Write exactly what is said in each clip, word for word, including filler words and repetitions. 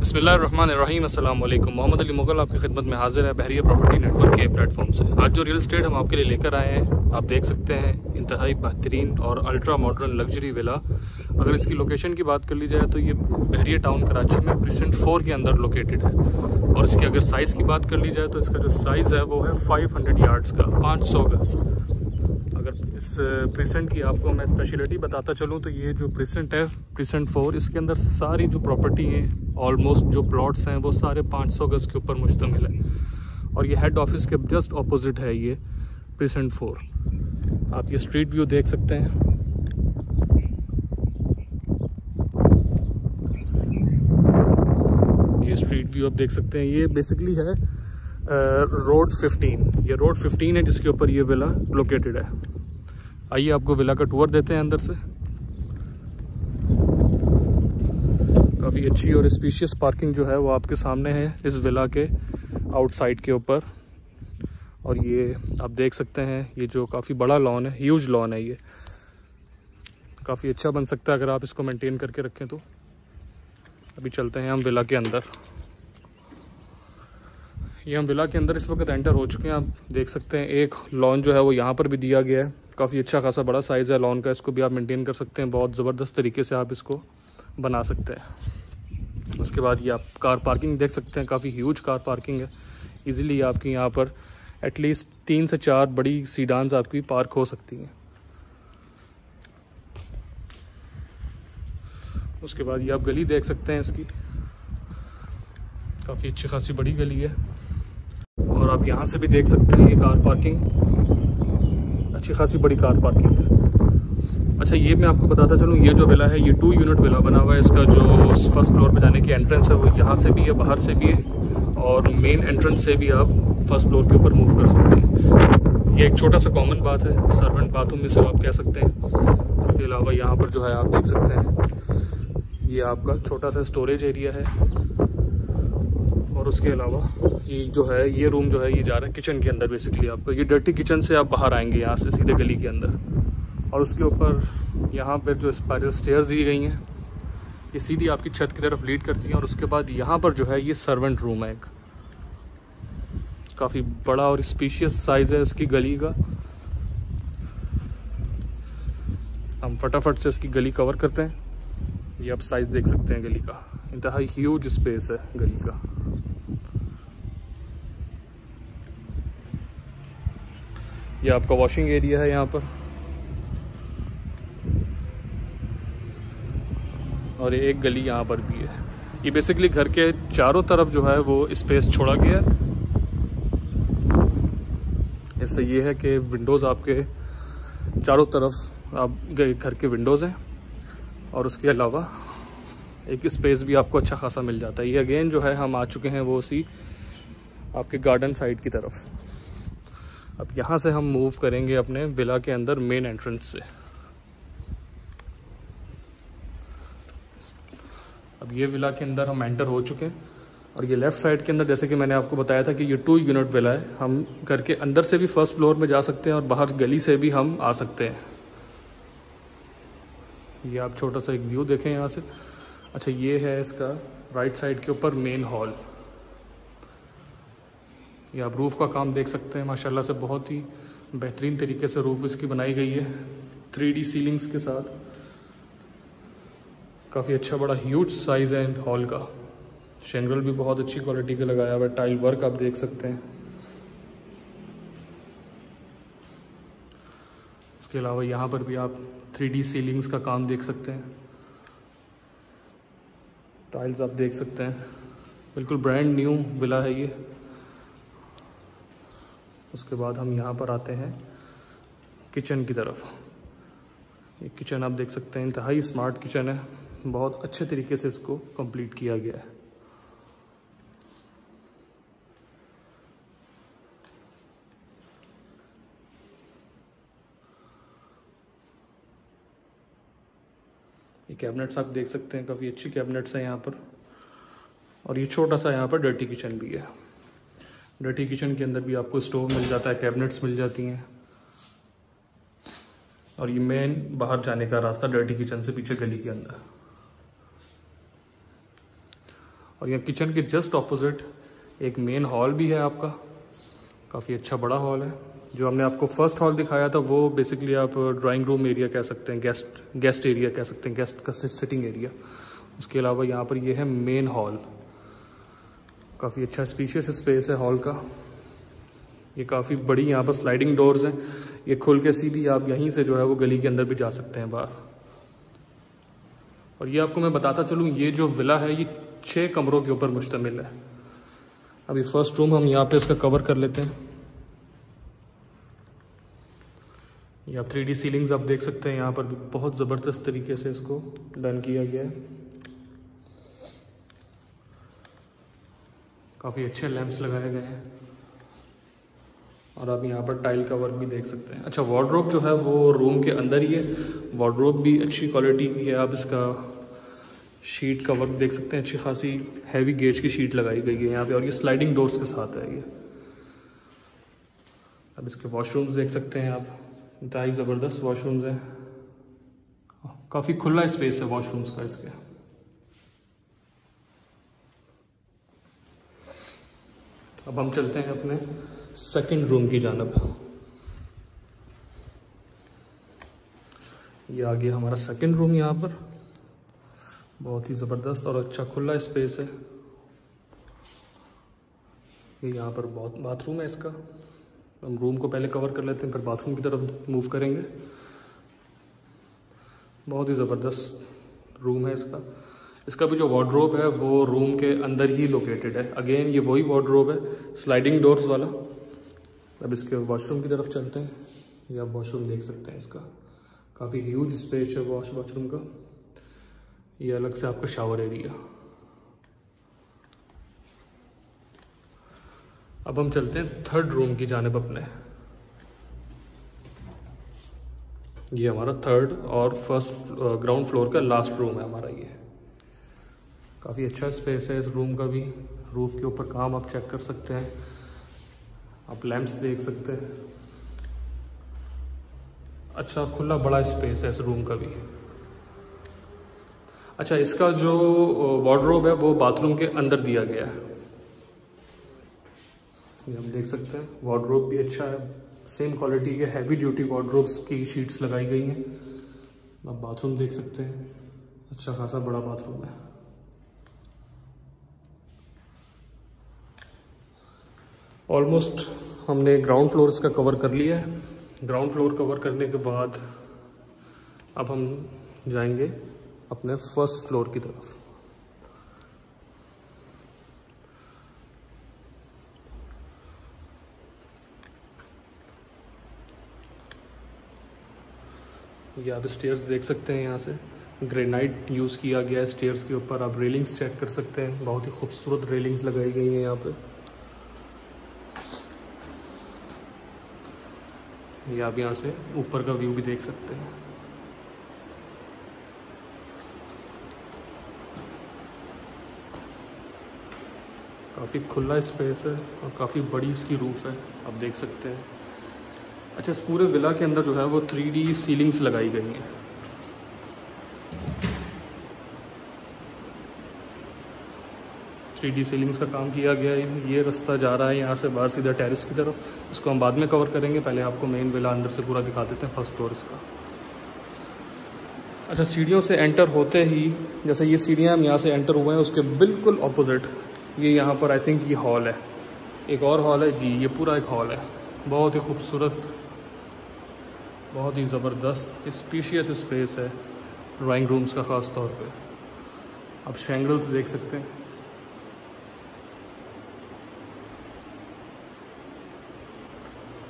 बिस्मिल्लाह रहमान रहीम। अस्सलाम वालेकुम। मोहम्मद अली मुग़ल आपकी खिदमत में हाजिर है बहरिया प्रॉपर्टी नेटवर्क के प्लेटफॉर्म से। आज जो रियल एस्टेट हम आपके लिए लेकर आए हैं, आप देख सकते हैं इंतहाई बेहतरीन और अल्ट्रा मॉडर्न लग्जरी विला। अगर इसकी लोकेशन की बात कर ली जाए तो ये बहरिया टाउन कराची में प्रीसिंक्ट फोर के अंदर लोकेटेड है। और इसकी अगर साइज़ की बात कर ली जाए तो इसका जो साइज़ है वो है फाइव हंड्रेड यार्ड्स का, पाँच सौ गज। अगर इस प्रीसिंक्ट की आपको मैं स्पेशलिटी बताता चलूँ तो ये जो प्रीसिंक्ट है प्रीसिंक्ट फोर, इसके अंदर सारी जो प्रॉपर्टी है, ऑलमोस्ट जो प्लॉट्स हैं वो सारे पाँच सौ गज के ऊपर मुश्तमिल है। और ये हेड ऑफिस के जस्ट अपोजिट है ये प्रीसिंक्ट फोर। आप ये स्ट्रीट व्यू देख सकते हैं। ये स्ट्रीट व्यू आप देख सकते हैं। ये बेसिकली है रोड फिफ्टीन, ये रोड फिफ्टीन है जिसके ऊपर ये विला लोकेटेड है। आइए आपको विला का टूर देते हैं अंदर से। काफ़ी अच्छी और स्पेशियस पार्किंग जो है वो आपके सामने है इस विला के आउटसाइड के ऊपर। और ये आप देख सकते हैं, ये जो काफ़ी बड़ा लॉन है, ह्यूज लॉन है, ये काफ़ी अच्छा बन सकता है अगर आप इसको मेंटेन करके रखें तो। अभी चलते हैं हम विला के अंदर। ये हम विला के अंदर इस वक्त एंटर हो चुके हैं। आप देख सकते हैं एक लॉन जो है वो यहाँ पर भी दिया गया है। काफ़ी अच्छा खासा बड़ा साइज़ है लॉन का, इसको भी आप मेंटेन कर सकते हैं। बहुत ज़बरदस्त तरीके से आप इसको बना सकते हैं। उसके बाद ये आप कार पार्किंग देख सकते हैं, काफ़ी ह्यूज कार पार्किंग है। इजीली आपकी यहाँ पर एटलीस्ट तीन से चार बड़ी सीडान्स आपकी पार्क हो सकती हैं। उसके बाद ये आप गली देख सकते हैं, इसकी काफ़ी अच्छी खासी बड़ी गली है। और आप यहाँ से भी देख सकते हैं ये कार पार्किंग, अच्छी खासी बड़ी कार पार्किंग है। अच्छा, ये मैं आपको बताता चलूँ, ये जो विला है ये टू यूनिट विला बना हुआ है। इसका जो फर्स्ट फ्लोर पे जाने की एंट्रेंस है वो यहाँ से भी है, बाहर से भी है, और मेन एंट्रेंस से भी आप फर्स्ट फ्लोर के ऊपर मूव कर सकते हैं। ये एक छोटा सा कॉमन बाथ है, सर्वेंट बाथरूम में से आप कह सकते हैं। उसके अलावा यहाँ पर जो है आप देख सकते हैं ये आपका छोटा सा स्टोरेज एरिया है। और उसके अलावा ये जो है ये रूम जो है ये जा रहा है किचन के अंदर। बेसिकली आपको ये डर्टी किचन से आप बाहर आएँगे यहाँ से सीधे गली के अंदर। और उसके ऊपर यहाँ पर जो स्पाइरल स्टेयर्स दी गई हैं ये सीधी आपकी छत की तरफ लीड करती हैं। और उसके बाद यहाँ पर जो है ये सर्वेंट रूम है, एक काफ़ी बड़ा और स्पेशियस साइज़ है इसकी गली का। हम फटाफट से इसकी गली कवर करते हैं। ये आप साइज़ देख सकते हैं गली का, इंतहाई ह्यूज स्पेस है गली का। ये आपका वॉशिंग एरिया है यहाँ पर। और ये एक गली यहाँ पर भी है। ये बेसिकली घर के चारों तरफ जो है वो स्पेस छोड़ा गया है। इससे ये है कि विंडोज़ आपके चारों तरफ आप घर के विंडोज़ हैं। और उसके अलावा एक स्पेस भी आपको अच्छा खासा मिल जाता है। ये अगेन जो है हम आ चुके हैं वो उसी आपके गार्डन साइड की तरफ। अब यहाँ से हम मूव करेंगे अपने विला के अंदर मेन एंट्रेंस से। अब ये विला के अंदर हम एंटर हो चुके हैं। और ये लेफ़्ट साइड के अंदर, जैसे कि मैंने आपको बताया था कि ये टू यूनिट विला है, हम घर के अंदर से भी फर्स्ट फ्लोर में जा सकते हैं और बाहर गली से भी हम आ सकते हैं। ये आप छोटा सा एक व्यू देखें यहाँ से। अच्छा, ये है इसका राइट साइड के ऊपर मेन हॉल। ये आप रूफ़ का काम देख सकते हैं, माशाल्लाह से बहुत ही बेहतरीन तरीके से रूफ़ इसकी बनाई गई है, थ्री डी सीलिंग्स के साथ। काफ़ी अच्छा बड़ा ह्यूज साइज़ है हॉल का। शेंगल भी बहुत अच्छी क्वालिटी का लगाया हुआ है, टाइल वर्क आप देख सकते हैं। इसके अलावा यहाँ पर भी आप थ्री डी सीलिंग्स का काम देख सकते हैं, टाइल्स आप देख सकते हैं। बिल्कुल ब्रांड न्यू विला है ये। उसके बाद हम यहाँ पर आते हैं किचन की तरफ। ये किचन आप देख सकते हैं, इंतहाई स्मार्ट किचन है, बहुत अच्छे तरीके से इसको कंप्लीट किया गया है। ये कैबिनेट्स आप देख सकते हैं, काफ़ी अच्छी कैबिनेट्स हैं यहाँ पर। और ये छोटा सा यहाँ पर डर्टी किचन भी है। डर्टी किचन के अंदर भी आपको स्टोव मिल जाता है, कैबिनेट्स मिल जाती हैं। और ये मेन बाहर जाने का रास्ता डर्टी किचन से पीछे गली के अंदर। और यह किचन के जस्ट ऑपोजिट एक मेन हॉल भी है आपका, काफ़ी अच्छा बड़ा हॉल है। जो हमने आपको फर्स्ट हॉल दिखाया था वो बेसिकली आप ड्राइंग रूम एरिया कह सकते हैं, गेस्ट गेस्ट एरिया कह सकते हैं, गेस्ट का सिटिंग एरिया। उसके अलावा यहाँ पर ये है मेन हॉल, काफ़ी अच्छा स्पेशियस स्पेस है हॉल का। ये काफ़ी बड़ी यहाँ पर स्लाइडिंग डोर्स हैं, ये खुल के सीधी आप यहीं से जो है वो गली के अंदर भी जा सकते हैं बाहर। और ये आपको मैं बताता चलूँ, ये जो विला है ये छः कमरों के ऊपर मुश्तमिल है। अभी फर्स्ट रूम हम यहाँ पे इसका कवर कर लेते हैं। ये आप थ्री डी सीलिंग्स आप देख सकते हैं, यहाँ पर भी बहुत ज़बरदस्त तरीके से इसको डन किया गया है। काफ़ी अच्छे लैंप्स लगाए गए हैं और आप यहाँ पर टाइल का वर्क भी देख सकते हैं। अच्छा, वार्डरोब जो है वो रूम के अंदर ही है, वार्डरोब भी अच्छी क्वालिटी की है। आप इसका शीट का वर्क देख सकते हैं, अच्छी खासी हैवी गेज की शीट लगाई गई है यहाँ पे, और ये स्लाइडिंग डोर्स के साथ है ये। अब इसके वॉशरूम्स देख सकते हैं आप, इंतहाई ज़बरदस्त वॉशरूम्स हैं, काफ़ी खुला स्पेस है वॉशरूम्स का इसके। अब हम चलते हैं अपने सेकंड रूम की जानिब। ये आ गया हमारा सेकंड रूम, यहाँ पर बहुत ही ज़बरदस्त और अच्छा खुला स्पेस है। ये यहाँ पर बहुत बाथरूम है इसका, हम रूम को पहले कवर कर लेते हैं फिर बाथरूम की तरफ मूव करेंगे। बहुत ही ज़बरदस्त रूम है इसका। इसका भी जो वार्डरोब है वो रूम के अंदर ही लोकेटेड है, अगेन ये वही वार्डरोब है स्लाइडिंग डोर्स वाला। अब इसके वॉशरूम की तरफ चलते हैं। ये आप वॉशरूम देख सकते हैं इसका, काफ़ी ह्यूज स्पेस है वॉश बाथरूम का। ये अलग से आपका शावर एरिया। अब हम चलते हैं थर्ड रूम की जानिब अपने। ये हमारा थर्ड और फर्स्ट ग्राउंड फ्लोर का लास्ट रूम है हमारा ये। काफ़ी अच्छा स्पेस है इस रूम का भी, रूफ के ऊपर काम आप चेक कर सकते हैं, आप लैंप्स देख सकते हैं। अच्छा खुला बड़ा स्पेस है इस रूम का भी। अच्छा, इसका जो वार्डरोब है वो बाथरूम के अंदर दिया गया है, ये हम देख सकते हैं। वार्डरोब भी अच्छा है, सेम क्वालिटी के हैवी ड्यूटी वार्डरोब्स की शीट्स लगाई गई हैं। आप बाथरूम देख सकते हैं, अच्छा खासा बड़ा बाथरूम है। ऑलमोस्ट हमने ग्राउंड फ्लोर इसका कवर कर लिया है। ग्राउंड फ्लोर कवर करने के बाद अब हम जाएंगे अपने फर्स्ट फ्लोर की तरफ। ये आप स्टेयर्स देख सकते हैं, यहाँ से ग्रेनाइट यूज़ किया गया है स्टेयर्स के ऊपर। आप रेलिंग्स चेक कर सकते हैं, बहुत ही खूबसूरत रेलिंग्स लगाई गई हैं यहाँ पे। ये आप यहाँ से ऊपर का व्यू भी देख सकते हैं। काफ़ी खुला स्पेस है और काफ़ी बड़ी इसकी रूफ है, आप देख सकते हैं। अच्छा, इस पूरे विला के अंदर जो है वो थ्री डी सीलिंग्स लगाई गई हैं। थ्री डी सीलिंग्स का काम किया गया है। ये रास्ता जा रहा है यहाँ से बाहर सीधा टेरेस की तरफ, इसको हम बाद में कवर करेंगे, पहले आपको मेन विला अंदर से पूरा दिखा देते हैं फर्स्ट फ्लोर इसका। अच्छा, सीढ़ियों से एंटर होते ही, जैसे ये सीढ़ियाँ हम यहाँ से एंटर हुए हैं, उसके बिल्कुल अपोजिट ये यहाँ पर आई थिंक ये हॉल है, एक और हॉल है जी, ये पूरा एक हॉल है। बहुत ही खूबसूरत, बहुत ही ज़बरदस्त स्पेशियस स्पेस है ड्राइंग रूम्स का। ख़ास तौर पर आप शैंगल्स देख सकते हैं,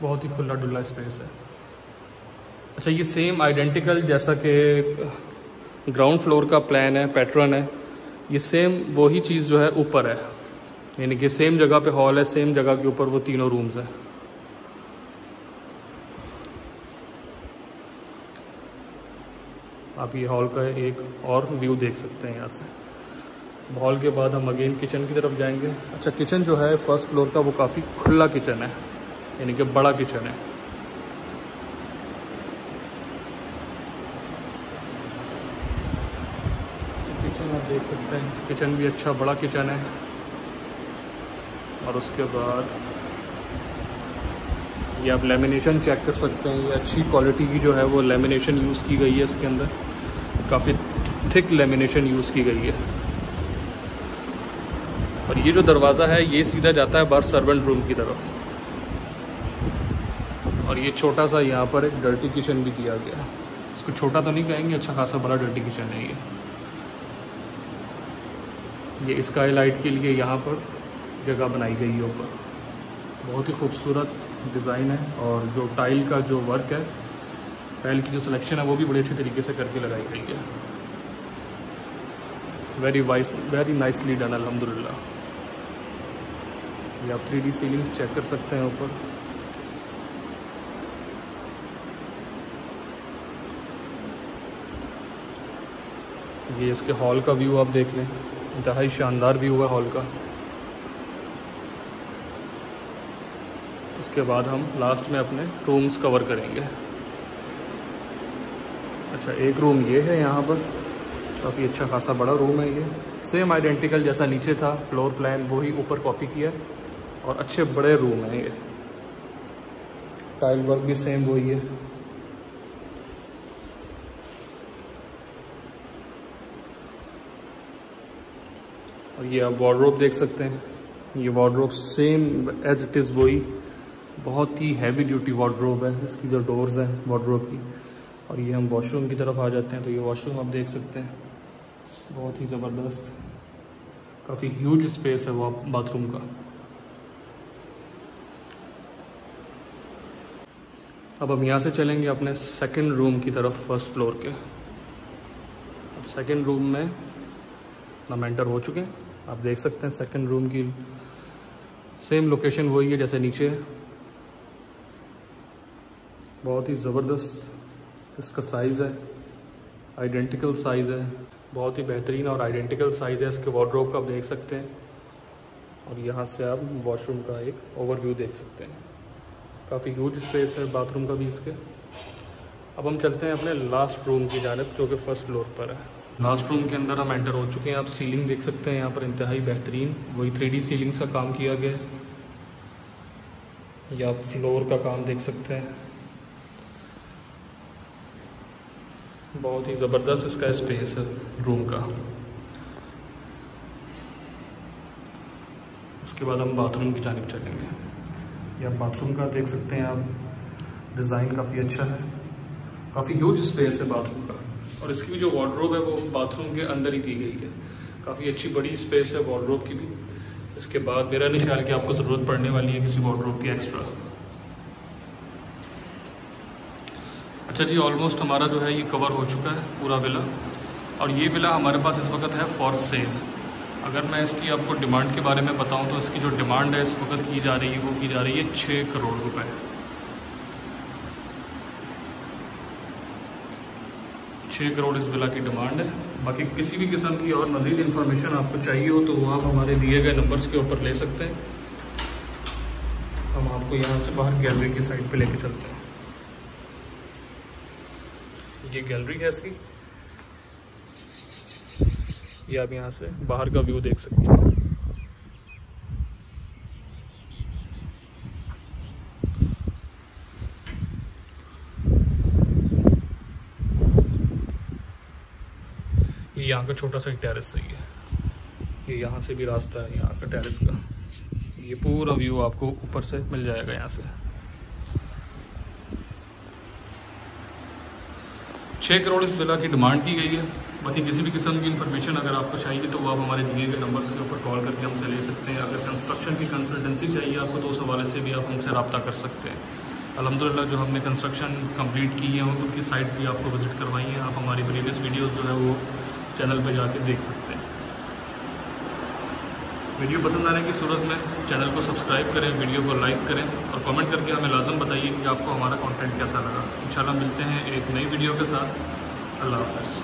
बहुत ही खुला डुल्ला स्पेस है। अच्छा, ये सेम आइडेंटिकल जैसा कि ग्राउंड फ्लोर का प्लान है, पैटर्न है, ये सेम वही चीज़ जो है ऊपर है, यानी कि सेम जगह पे हॉल है, सेम जगह के ऊपर वो तीनों रूम्स हैं। आप ये हॉल का एक और व्यू देख सकते हैं यहाँ से। हॉल के बाद हम अगेन किचन की तरफ जाएंगे। अच्छा, किचन जो है फर्स्ट फ्लोर का वो काफ़ी खुला किचन है, यानी कि बड़ा किचन है। किचन आप देख सकते हैं किचन भी अच्छा बड़ा किचन है। और उसके बाद ये आप लेमिनेशन चेक कर सकते हैं, ये अच्छी क्वालिटी की जो है वो लेमिनेशन यूज़ की गई है, इसके अंदर काफ़ी थिक लेमिनेशन यूज़ की गई है। और ये जो दरवाज़ा है ये सीधा जाता है बाहर सर्वेंट रूम की तरफ। और ये छोटा सा यहाँ पर एक डर्टी किचन भी दिया गया है, इसको छोटा तो नहीं कहेंगे, अच्छा खासा बड़ा डर्टी किचन है ये। ये स्काई लाइट के लिए यहाँ पर जगह बनाई गई है ऊपर, बहुत ही खूबसूरत डिज़ाइन है। और जो टाइल का जो वर्क है, टाइल की जो सिलेक्शन है वो भी बड़ी अच्छी तरीके से करके लगाई गई है। Very nice very nicely done अल्हम्दुलिल्लाह। ये आप थ्री डी सीलिंग्स चेक कर सकते हैं ऊपर। ये इसके हॉल का व्यू आप देख लें, इंतहाई शानदार व्यू है हॉल का। उसके बाद हम लास्ट में अपने रूम्स कवर करेंगे। अच्छा, एक रूम ये है यहाँ पर, काफ़ी अच्छा खासा बड़ा रूम है ये। सेम आइडेंटिकल जैसा नीचे था फ्लोर प्लान वही ऊपर कॉपी किया है। और अच्छे बड़े रूम है ये, टाइल वर्क भी सेम वही है। और ये आप वार्डरोब देख सकते हैं, ये wardrobe same as it is वही, बहुत ही हैवी ड्यूटी वार्डरोब है। इसकी जो डोर्स हैं वार्डरोब की। और ये हम वॉशरूम की तरफ आ जाते हैं, तो ये वॉशरूम आप देख सकते हैं, बहुत ही ज़बरदस्त, काफ़ी ह्यूज स्पेस है वो बाथरूम का। अब हम यहाँ से चलेंगे अपने सेकंड रूम की तरफ, फर्स्ट फ्लोर के। अब सेकंड रूम में हम एंटर हो चुके हैं, आप देख सकते हैं सेकंड रूम की सेम लोकेशन वही है जैसे नीचे है। बहुत ही ज़बरदस्त इसका साइज़ है, आइडेंटिकल साइज़ है, बहुत ही बेहतरीन और आइडेंटिकल साइज़ है इसके वार्डरोब का, आप देख सकते हैं। और यहाँ से आप वॉशरूम का एक ओवरव्यू देख सकते हैं, काफ़ी ह्यूज स्पेस है बाथरूम का भी इसके। अब हम चलते हैं अपने लास्ट रूम की जानिब जो कि फर्स्ट फ्लोर पर है। लास्ट रूम के अंदर हम एंटर हो चुके हैं, आप सीलिंग देख सकते हैं यहाँ पर, इंतहाई बेहतरीन वही थ्री डी सीलिंग्स का काम किया गया है। या आप फ्लोर का काम देख सकते हैं, बहुत ही ज़बरदस्त इसका स्पेस है रूम का। उसके बाद हम बाथरूम की जानिब चलेंगे। या बाथरूम का देख सकते हैं आप, डिज़ाइन काफ़ी अच्छा है, काफ़ी ह्यूज स्पेस है बाथरूम का। और इसकी भी जो वार्डरोब है वो बाथरूम के अंदर ही दी गई है, काफ़ी अच्छी बड़ी स्पेस है वार्डरोब की भी। इसके बाद मेरा नहीं ख्याल कि आपको ज़रूरत पड़ने वाली है किसी वार्डरोब की एक्स्ट्रा। अच्छा जी, ऑलमोस्ट हमारा जो है ये कवर हो चुका है पूरा विला। और ये विला हमारे पास इस वक्त है फॉर सेल। अगर मैं इसकी आपको डिमांड के बारे में बताऊं तो इसकी जो डिमांड है इस वक्त की जा रही है वो की जा रही है छः करोड़ रुपए। छः करोड़ इस विला की डिमांड है। बाकी किसी भी किस्म की और मज़ीद इन्फॉर्मेशन आपको चाहिए हो तो वो आप हमारे दिए गए नंबर्स के ऊपर ले सकते हैं। हम आपको यहाँ से बाहर गैलरी की साइड पर लेके चलते हैं। ये गैलरी है इसकी, ये आप यहाँ से बाहर का व्यू देख सकते हैं। ये यहाँ का छोटा सा टेरेस है, ये यहाँ से भी रास्ता है यहाँ का टेरेस का। ये पूरा व्यू आपको ऊपर से मिल जाएगा यहाँ से। छः करोड़ इस विला की डिमांड की गई है। बाकी किसी भी किस्म की इन्फॉर्मेशन अगर आपको चाहिए तो वो आप हमारे दिए गए नंबर्स के ऊपर कॉल करके हमसे ले सकते हैं। अगर कंस्ट्रक्शन की कंसल्टेंसी चाहिए आपको तो उस हवाले से भी आप हमसे रब्ता कर सकते हैं। अल्हम्दुलिल्लाह जो हमने कंस्ट्रक्शन कंप्लीट की है उनकी साइट्स भी आपको विज़िट करवाई हैं। आप हमारी प्रीवियस वीडियोज़ जो है वो चैनल पर जाके देख सकते हैं। वीडियो पसंद आने की सूरत में चैनल को सब्सक्राइब करें, वीडियो को लाइक करें और कमेंट करके हमें लाजम बताइए कि आपको हमारा कंटेंट कैसा लगा। इंशाल्लाह मिलते हैं एक नई वीडियो के साथ। अल्लाह हाफ़िज़।